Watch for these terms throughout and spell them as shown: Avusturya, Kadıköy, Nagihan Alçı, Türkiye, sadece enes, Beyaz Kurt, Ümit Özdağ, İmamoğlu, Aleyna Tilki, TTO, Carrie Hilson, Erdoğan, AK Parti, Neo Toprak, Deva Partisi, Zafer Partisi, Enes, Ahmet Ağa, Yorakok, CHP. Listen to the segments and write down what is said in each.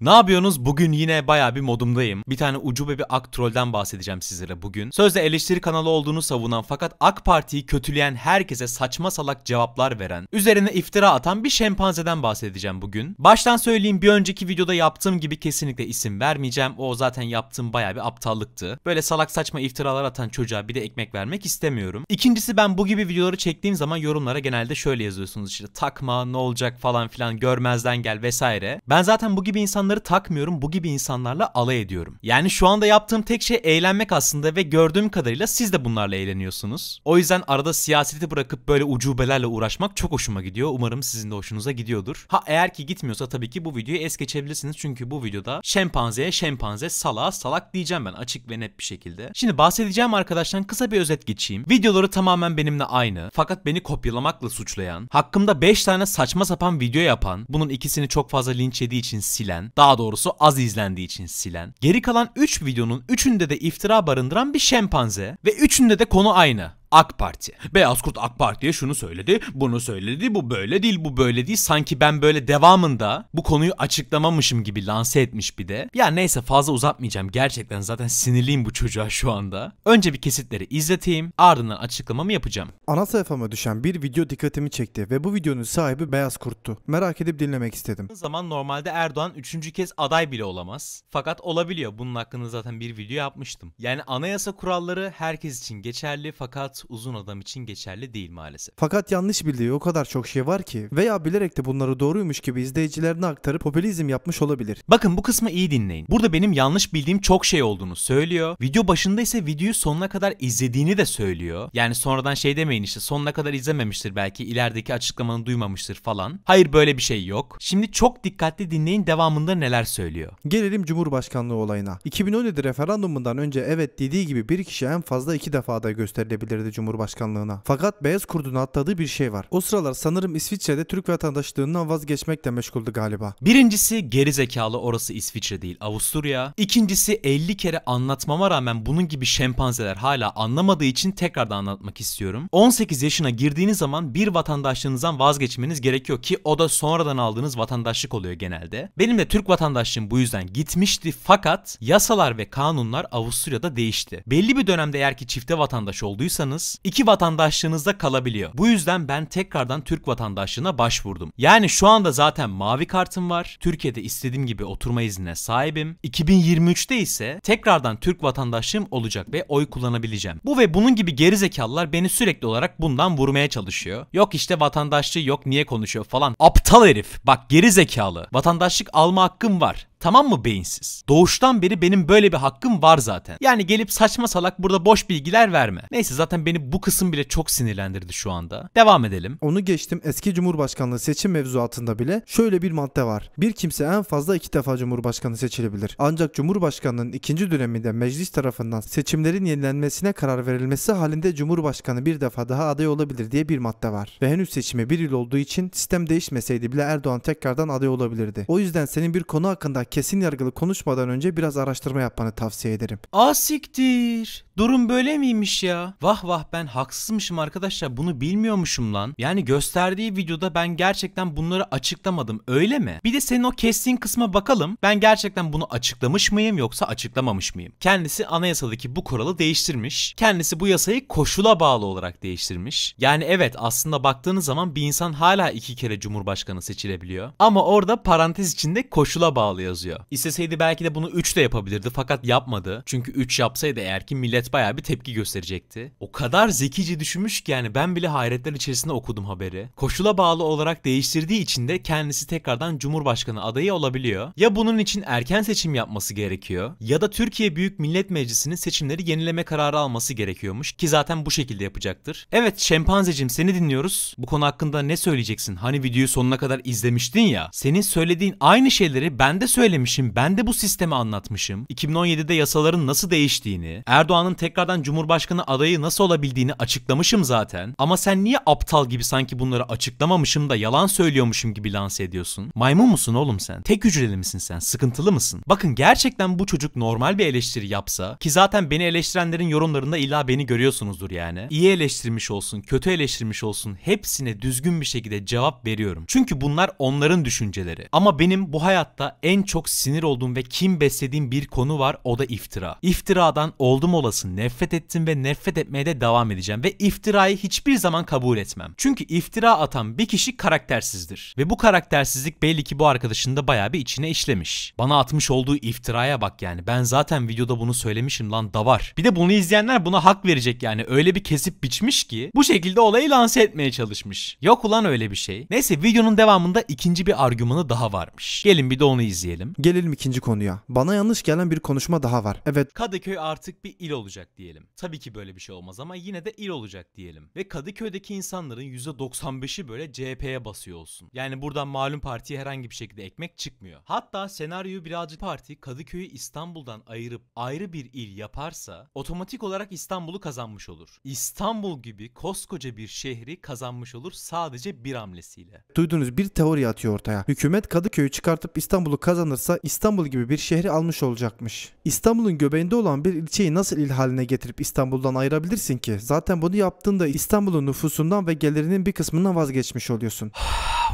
Ne yapıyorsunuz? Bugün yine bayağı bir modumdayım. Bir tane ucube bir ak trollden bahsedeceğim sizlere bugün. Sözde eleştiri kanalı olduğunu savunan fakat AK Parti'yi kötüleyen herkese saçma salak cevaplar veren, üzerine iftira atan bir şempanzeden bahsedeceğim bugün. Baştan söyleyeyim, bir önceki videoda yaptığım gibi kesinlikle isim vermeyeceğim. O zaten yaptığım bayağı bir aptallıktı. Böyle salak saçma iftiralar atan çocuğa bir de ekmek vermek istemiyorum. İkincisi, ben bu gibi videoları çektiğim zaman yorumlara genelde şöyle yazıyorsunuz işte, takma, ne olacak falan filan, görmezden gel vesaire. Ben zaten bu gibi insanları takmıyorum, bu gibi insanlarla alay ediyorum. Yani şu anda yaptığım tek şey eğlenmek aslında ve gördüğüm kadarıyla siz de bunlarla eğleniyorsunuz. O yüzden arada siyaseti bırakıp böyle ucubelerle uğraşmak çok hoşuma gidiyor. Umarım sizin de hoşunuza gidiyordur. Ha, eğer ki gitmiyorsa tabii ki bu videoyu es geçebilirsiniz. Çünkü bu videoda şempanzeye şempanze, salağa salak diyeceğim ben açık ve net bir şekilde. Şimdi bahsedeceğim arkadaşlar, kısa bir özet geçeyim. Videoları tamamen benimle aynı fakat beni kopyalamakla suçlayan, hakkımda 5 tane saçma sapan video yapan, bunun ikisini çok fazla linç yediği için silen, daha doğrusu az izlendiği için silen, geri kalan 3 videonun 3'ünde de iftira barındıran bir şempanze ve 3'ünde de konu aynı: AK Parti. Beyaz Kurt AK Parti'ye şunu söyledi, bunu söyledi, bu böyle değil, bu böyle değil. Sanki ben böyle devamında bu konuyu açıklamamışım gibi lanse etmiş bir de. Ya neyse, fazla uzatmayacağım. Gerçekten zaten sinirliyim bu çocuğa şu anda. Önce bir kesitleri izleteyim, ardından açıklamamı yapacağım. Ana sayfama düşen bir video dikkatimi çekti ve bu videonun sahibi Beyaz Kurt'tu. Merak edip dinlemek istedim. O zaman normalde Erdoğan 3. kez aday bile olamaz. Fakat olabiliyor. Bunun hakkında zaten bir video yapmıştım. Yani anayasa kuralları herkes için geçerli fakat uzun adam için geçerli değil maalesef. Fakat yanlış bildiği o kadar çok şey var ki veya bilerek de bunları doğruymuş gibi izleyicilerine aktarıp popülizm yapmış olabilir. Bakın bu kısmı iyi dinleyin. Burada benim yanlış bildiğim çok şey olduğunu söylüyor. Video başında ise videoyu sonuna kadar izlediğini de söylüyor. Yani sonradan şey demeyin işte, sonuna kadar izlememiştir belki, ilerideki açıklamanı duymamıştır falan. Hayır, böyle bir şey yok. Şimdi çok dikkatli dinleyin devamında neler söylüyor. Gelelim Cumhurbaşkanlığı olayına. 2017 referandumundan önce evet dediği gibi bir kişi en fazla 2 defa da gösterilebilirdi Cumhurbaşkanlığına. Fakat Beyaz Kurt'un atladığı bir şey var. O sıralar sanırım İsviçre'de Türk vatandaşlığından vazgeçmekle meşguldü galiba. Birincisi, gerizekalı, orası İsviçre değil, Avusturya. İkincisi, 50 kere anlatmama rağmen bunun gibi şempanzeler hala anlamadığı için tekrardan anlatmak istiyorum. 18 yaşına girdiğiniz zaman bir vatandaşlığınızdan vazgeçmeniz gerekiyor ki o da sonradan aldığınız vatandaşlık oluyor genelde. Benim de Türk vatandaşlığım bu yüzden gitmişti fakat yasalar ve kanunlar Avusturya'da değişti. Belli bir dönemde eğer ki çifte vatandaş olduysanız 2 vatandaşlığınızda kalabiliyor. Bu yüzden ben tekrardan Türk vatandaşlığına başvurdum. Yani şu anda zaten mavi kartım var. Türkiye'de istediğim gibi oturma iznine sahibim. 2023'te ise tekrardan Türk vatandaşlığım olacak ve oy kullanabileceğim. Bu ve bunun gibi gerizekalılar beni sürekli olarak bundan vurmaya çalışıyor. Yok işte vatandaşlığı yok, niye konuşuyor falan. Aptal herif. Bak, gerizekalı. Vatandaşlık alma hakkım var. Tamam mı beyinsiz? Doğuştan beri benim böyle bir hakkım var zaten. Yani gelip saçma salak burada boş bilgiler verme. Neyse, zaten beni bu kısım bile çok sinirlendirdi şu anda. Devam edelim. Onu geçtim, eski Cumhurbaşkanlığı seçim mevzuatında bile şöyle bir madde var. Bir kimse en fazla 2 defa Cumhurbaşkanı seçilebilir. Ancak Cumhurbaşkanının 2. döneminde meclis tarafından seçimlerin yenilenmesine karar verilmesi halinde Cumhurbaşkanı bir defa daha aday olabilir diye bir madde var. Ve henüz seçime 1 yıl olduğu için sistem değişmeseydi bile Erdoğan tekrardan aday olabilirdi. O yüzden senin bir konu hakkında kesin yargılı konuşmadan önce biraz araştırma yapmanı tavsiye ederim. Asiktir. Durum böyle miymiş ya? Vah vah, ben haksızmışım arkadaşlar, bunu bilmiyormuşum lan. Yani gösterdiği videoda ben gerçekten bunları açıklamadım, öyle mi? Bir de senin o kestiğin kısma bakalım. Ben gerçekten bunu açıklamış mıyım yoksa açıklamamış mıyım? Kendisi anayasadaki bu kuralı değiştirmiş. Kendisi bu yasayı koşula bağlı olarak değiştirmiş. Yani evet, aslında baktığınız zaman bir insan hala 2 kere Cumhurbaşkanı seçilebiliyor. Ama orada parantez içinde koşula bağlı yazıyor. İsteseydi belki de bunu 3 de yapabilirdi fakat yapmadı. Çünkü 3 yapsaydı eğer ki millet bayağı bir tepki gösterecekti. O kadar zekice düşünmüş ki yani ben bile hayretler içerisinde okudum haberi. Koşula bağlı olarak değiştirdiği için de kendisi tekrardan Cumhurbaşkanı adayı olabiliyor. Ya bunun için erken seçim yapması gerekiyor ya da Türkiye Büyük Millet Meclisi'nin seçimleri yenileme kararı alması gerekiyormuş ki zaten bu şekilde yapacaktır. Evet şempanzecim, seni dinliyoruz. Bu konu hakkında ne söyleyeceksin? Hani videoyu sonuna kadar izlemiştin ya. Senin söylediğin aynı şeyleri ben de söylemişim. Ben de bu sistemi anlatmışım. 2017'de yasaların nasıl değiştiğini, Erdoğan'ın tekrardan Cumhurbaşkanı adayı nasıl olabildiğini açıklamışım zaten. Ama sen niye aptal gibi sanki bunları açıklamamışım da yalan söylüyormuşum gibi lanse ediyorsun? Maymun musun oğlum sen? Tek hücreli misin sen? Sıkıntılı mısın? Bakın gerçekten bu çocuk normal bir eleştiri yapsa, ki zaten beni eleştirenlerin yorumlarında illa beni görüyorsunuzdur yani. İyi eleştirmiş olsun, kötü eleştirmiş olsun, hepsine düzgün bir şekilde cevap veriyorum. Çünkü bunlar onların düşünceleri. Ama benim bu hayatta en çok çok sinir olduğum ve kin beslediğim bir konu var, o da iftira. İftiradan oldum olası nefret ettim ve nefret etmeye de devam edeceğim ve iftirayı hiçbir zaman kabul etmem. Çünkü iftira atan bir kişi karaktersizdir ve bu karaktersizlik belli ki bu arkadaşın da bayağı bir içine işlemiş. Bana atmış olduğu iftiraya bak yani, ben zaten videoda bunu söylemişim lan da var. Bir de bunu izleyenler buna hak verecek yani, öyle bir kesip biçmiş ki bu şekilde olayı lanse etmeye çalışmış. Yok ulan öyle bir şey. Neyse, videonun devamında ikinci bir argümanı daha varmış. Gelin bir de onu izleyelim. Gelelim ikinci konuya. Bana yanlış gelen bir konuşma daha var. Evet. Kadıköy artık bir il olacak diyelim. Tabii ki böyle bir şey olmaz ama yine de il olacak diyelim. Ve Kadıköy'deki insanların %95'i böyle CHP'ye basıyor olsun. Yani buradan malum partiye herhangi bir şekilde ekmek çıkmıyor. Hatta senaryoyu birazcık parti Kadıköy'ü İstanbul'dan ayırıp ayrı bir il yaparsa otomatik olarak İstanbul'u kazanmış olur. İstanbul gibi koskoca bir şehri kazanmış olur sadece bir hamlesiyle. Duyduğunuz bir teori atıyor ortaya. Hükümet Kadıköy'ü çıkartıp İstanbul'u kazanırsa İstanbul gibi bir şehri almış olacakmış. İstanbul'un göbeğinde olan bir ilçeyi nasıl il haline getirip İstanbul'dan ayırabilirsin ki? Zaten bunu yaptığında İstanbul'un nüfusundan ve gelirinin bir kısmından vazgeçmiş oluyorsun.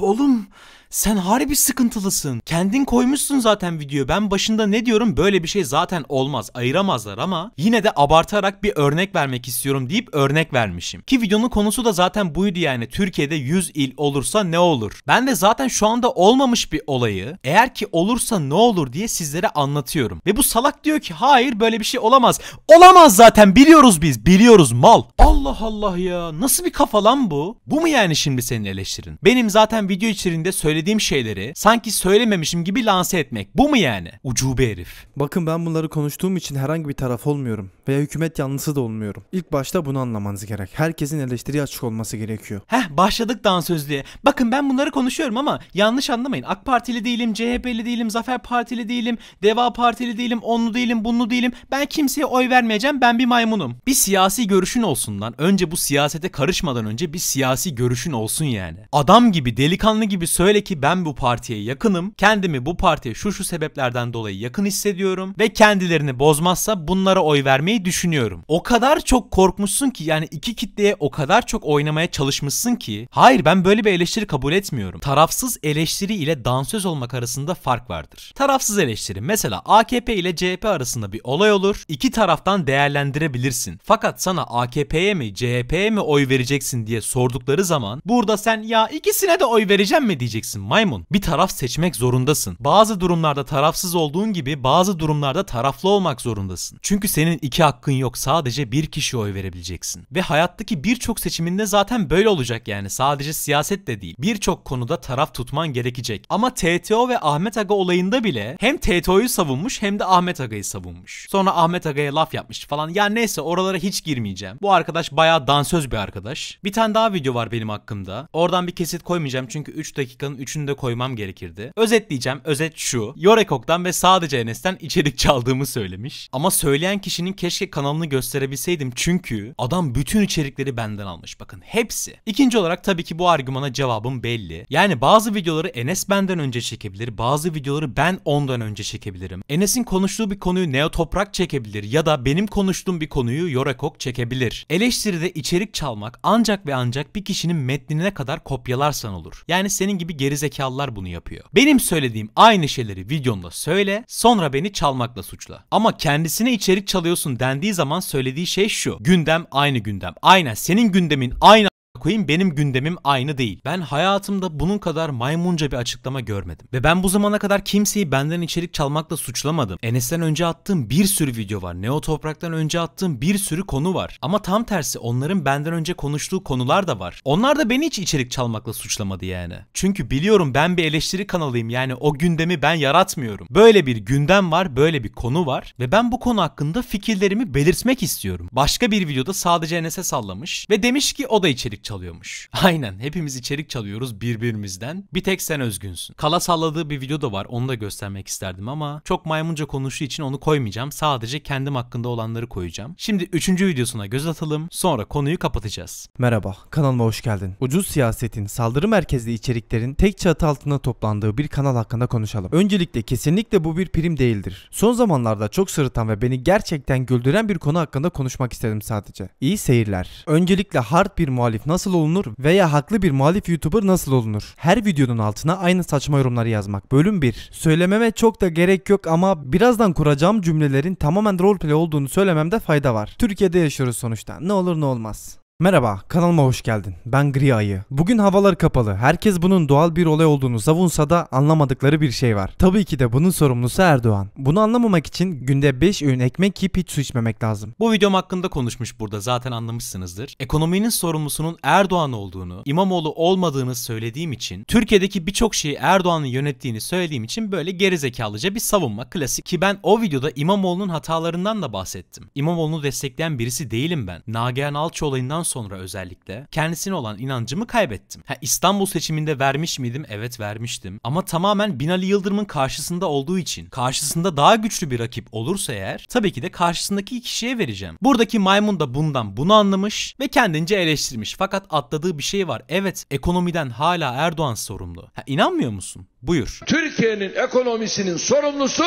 Oğlum sen harbi sıkıntılısın. Kendin koymuşsun zaten videoyu. Ben başında ne diyorum, böyle bir şey zaten olmaz, ayıramazlar ama yine de abartarak bir örnek vermek istiyorum deyip örnek vermişim. Ki videonun konusu da zaten buydu yani, Türkiye'de 100 il olursa ne olur? Ben de zaten şu anda olmamış bir olayı eğer ki olursa ne olur diye sizlere anlatıyorum. Ve bu salak diyor ki hayır böyle bir şey olamaz. Olamaz zaten, biliyoruz biz, biliyoruz mal. Allah Allah ya, nasıl bir kafa lan bu? Bu mu yani şimdi senin eleştirin? Benim zaten video içeriğinde söylediğim şeyleri sanki söylememişim gibi lanse etmek. Bu mu yani? Ucube herif. Bakın ben bunları konuştuğum için herhangi bir taraf olmuyorum veya hükümet yanlısı da olmuyorum. İlk başta bunu anlamanız gerek. Herkesin eleştiriye açık olması gerekiyor. Heh, başladık dansözlüğe. Bakın ben bunları konuşuyorum ama yanlış anlamayın. AK Partili değilim, CHP'li değilim, Zafer Partili değilim, Deva Partili değilim, onlu değilim, bunlu değilim. Ben kimseye oy vermeyeceğim. Ben bir maymunum. Bir siyasi görüşün olsun lan. Önce bu siyasete karışmadan önce bir siyasi görüşün olsun yani. Adam gibi, delikanlı gibi söyle ki ben bu partiye yakınım. Kendimi bu partiye şu sebeplerden dolayı yakın hissediyorum ve kendilerini bozmazsa bunlara oy vermeyi düşünüyorum. O kadar çok korkmuşsun ki yani, iki kitleye o kadar çok oynamaya çalışmışsın ki hayır, ben böyle bir eleştiri kabul etmiyorum. Tarafsız eleştiri ile dansöz olmak arasında fark vardır. Tarafsız eleştiri mesela AKP ile CHP arasında bir olay olur. İki taraftan değerlendirebilirsin. Fakat sana AKP'ye mi CHP'ye mi oy vereceksin diye sordukları zaman burada sen ya ikisine de oy vereceğim mi diyeceksin maymun. Bir taraf seçmek zorundasın. Bazı durumlarda tarafsız olduğun gibi bazı durumlarda taraflı olmak zorundasın. Çünkü senin iki hakkın yok. Sadece bir kişiye oy verebileceksin. Ve hayattaki birçok seçiminde zaten böyle olacak yani. Sadece siyaset de değil. Birçok konuda taraf tutman gerekecek. Ama TTO ve Ahmet Ağa olayında bile hem TTO'yu savunmuş hem de Ahmet Aga'yı savunmuş. Sonra Ahmet Aga'ya laf yapmış falan. Ya neyse, oralara hiç girmeyeceğim. Bu arkadaş bayağı dansöz bir arkadaş. Bir tane daha video var benim hakkımda. Oradan bir kesit koymayacağım çünkü 3 dakikanın 3'ünü de koymam gerekirdi. Özetleyeceğim. Özet şu. Yorakok'tan ve sadece Enes'ten içerik çaldığımı söylemiş. Ama söyleyen kişinin keşke kanalını gösterebilseydim çünkü adam bütün içerikleri benden almış. Bakın hepsi. İkinci olarak tabii ki bu argümana cevabım belli. Yani bazı videoları Enes benden önce çekebilir. Bazı videoları ben ondan önce çekebilirim. Enes'in konuştuğu bir konuyu Neo Toprak çekebilir ya da benim konuştuğum bir konuyu Yorakok çekebilir. Eleştiride içerik çalmak ancak ve ancak bir kişinin metnine kadar kopyalarsan olur. Yani senin gibi gerizekalılar bunu yapıyor. Benim söylediğim aynı şeyleri videonda söyle, sonra beni çalmakla suçla. Ama kendisine içerik çalıyorsun dendiği zaman söylediği şey şu. Gündem aynı gündem. Aynen senin gündemin aynı koyayım, benim gündemim aynı değil. Ben hayatımda bunun kadar maymunca bir açıklama görmedim. Ve ben bu zamana kadar kimseyi benden içerik çalmakla suçlamadım. Enes'ten önce attığım bir sürü video var. Neo Toprak'tan önce attığım bir sürü konu var. Ama tam tersi onların benden önce konuştuğu konular da var. Onlar da beni hiç içerik çalmakla suçlamadı yani. Çünkü biliyorum ben bir eleştiri kanalıyım. Yani o gündemi ben yaratmıyorum. Böyle bir gündem var, böyle bir konu var. Ve ben bu konu hakkında fikirlerimi belirtmek istiyorum. Başka bir videoda sadece Enes'e sallamış ve demiş ki o da içerik çalıyormuş. Aynen, hepimiz içerik çalıyoruz birbirimizden. Bir tek sen özgünsün. Kala salladığı bir video da var. Onu da göstermek isterdim ama çok maymunca konuştuğu için onu koymayacağım. Sadece kendim hakkında olanları koyacağım. Şimdi 3. videosuna göz atalım. Sonra konuyu kapatacağız. Merhaba, kanalıma hoş geldin. Ucuz siyasetin, saldırı merkezli içeriklerin tek çatı altında toplandığı bir kanal hakkında konuşalım. Öncelikle kesinlikle bu bir prim değildir. Son zamanlarda çok sırıtan ve beni gerçekten güldüren bir konu hakkında konuşmak istedim sadece. İyi seyirler. Öncelikle hard bir muhalif nasıl nasıl olunur veya haklı bir muhalif YouTuber nasıl olunur? Her videonun altına aynı saçma yorumları yazmak. Bölüm 1. Söylememe çok da gerek yok ama birazdan kuracağım cümlelerin tamamen roleplay olduğunu söylememde fayda var. Türkiye'de yaşıyoruz sonuçta. Ne olur ne olmaz. Merhaba, kanalıma hoş geldin. Ben Gri Ayı. Bugün havalar kapalı. Herkes bunun doğal bir olay olduğunu savunsa da anlamadıkları bir şey var. Tabii ki de bunun sorumlusu Erdoğan. Bunu anlamamak için günde 5 öğün ekmek yiyip hiç su içmemek lazım. Bu videom hakkında konuşmuş burada zaten anlamışsınızdır. Ekonominin sorumlusunun Erdoğan olduğunu, İmamoğlu olmadığını söylediğim için, Türkiye'deki birçok şeyi Erdoğan'ın yönettiğini söylediğim için böyle gerizekalıca bir savunma klasik. Ki ben o videoda İmamoğlu'nun hatalarından da bahsettim. İmamoğlu'nu destekleyen birisi değilim ben. Nagihan Alçı olayından sonra özellikle kendisine olan inancımı kaybettim. İstanbul seçiminde vermiş miydim? Evet vermiştim. Ama tamamen Binali Yıldırım'ın karşısında olduğu için, karşısında daha güçlü bir rakip olursa eğer tabii ki de karşısındaki kişiye vereceğim. Buradaki maymun da bunu anlamış ve kendince eleştirmiş. Fakat atladığı bir şey var. Evet, ekonomiden hala Erdoğan sorumlu. İnanmıyor musun? Buyur. Türkiye'nin ekonomisinin sorumlusu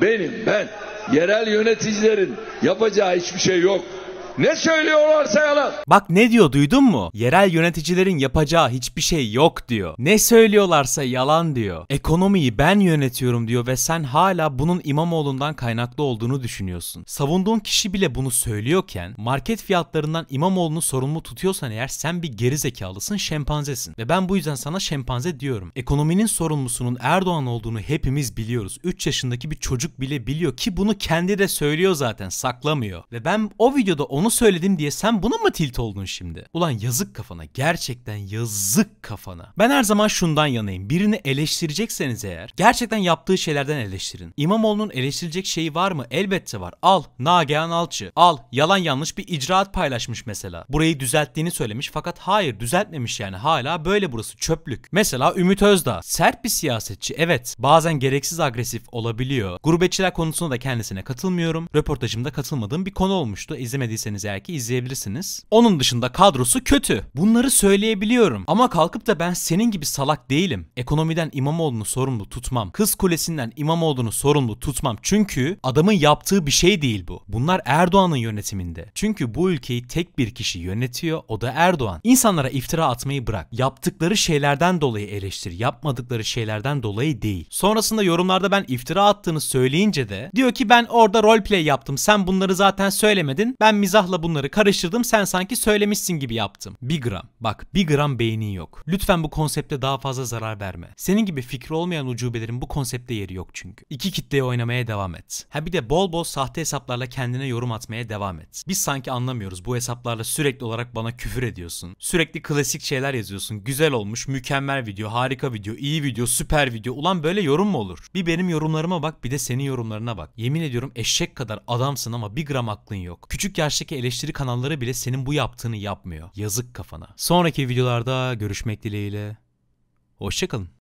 benim, ben. Yerel yöneticilerin yapacağı hiçbir şey yok. Ne söylüyorlarsa yalan. Bak ne diyor, duydun mu? Yerel yöneticilerin yapacağı hiçbir şey yok diyor. Ne söylüyorlarsa yalan diyor. Ekonomiyi ben yönetiyorum diyor ve sen hala bunun İmamoğlu'ndan kaynaklı olduğunu düşünüyorsun. Savunduğun kişi bile bunu söylüyorken market fiyatlarından İmamoğlu'nu sorumlu tutuyorsan eğer sen bir gerizekalısın, şempanzesin. Ve ben bu yüzden sana şempanze diyorum. Ekonominin sorumlusunun Erdoğan olduğunu hepimiz biliyoruz. 3 yaşındaki bir çocuk bile biliyor ki bunu kendi de söylüyor zaten, saklamıyor. Ve ben o videoda onu söyledim diye sen buna mı tilt oldun şimdi? Ulan yazık kafana. Gerçekten yazık kafana. Ben her zaman şundan yanayım. Birini eleştirecekseniz eğer gerçekten yaptığı şeylerden eleştirin. İmamoğlu'nun eleştirecek şeyi var mı? Elbette var. Al Nagihan Alçı. Al yalan yanlış bir icraat paylaşmış mesela. Burayı düzelttiğini söylemiş fakat hayır düzeltmemiş yani. Hala böyle, burası çöplük. Mesela Ümit Özdağ. Sert bir siyasetçi. Evet. Bazen gereksiz agresif olabiliyor. Gurbetçiler konusunda da kendisine katılmıyorum. Röportajımda katılmadığım bir konu olmuştu. İzlemediyseniz eğer ki izleyebilirsiniz. Onun dışında kadrosu kötü. Bunları söyleyebiliyorum. Ama kalkıp da ben senin gibi salak değilim. Ekonomiden İmamoğlu'nu sorumlu tutmam. Kız Kulesi'nden İmamoğlu'nu sorumlu tutmam. Çünkü adamın yaptığı bir şey değil bu. Bunlar Erdoğan'ın yönetiminde. Çünkü bu ülkeyi tek bir kişi yönetiyor. O da Erdoğan. İnsanlara iftira atmayı bırak. Yaptıkları şeylerden dolayı eleştir. Yapmadıkları şeylerden dolayı değil. Sonrasında yorumlarda ben iftira attığını söyleyince de diyor ki ben orada roleplay yaptım. Sen bunları zaten söylemedin. Ben mizah bunları karıştırdım, sen sanki söylemişsin gibi yaptım. Bir gram. Bak bir gram beynin yok. Lütfen bu konsepte daha fazla zarar verme. Senin gibi fikri olmayan ucubelerin bu konsepte yeri yok çünkü. İki kitleye oynamaya devam et. Bir de bol bol sahte hesaplarla kendine yorum atmaya devam et. Biz sanki anlamıyoruz. Bu hesaplarla sürekli olarak bana küfür ediyorsun. Sürekli klasik şeyler yazıyorsun. Güzel olmuş, mükemmel video, harika video, iyi video, süper video. Ulan böyle yorum mu olur? Bir benim yorumlarıma bak, bir de senin yorumlarına bak. Yemin ediyorum eşek kadar adamsın ama bir gram aklın yok. Küçük yaştaki eleştiri kanalları bile senin bu yaptığını yapmıyor. Yazık kafana. Sonraki videolarda görüşmek dileğiyle. Hoşçakalın.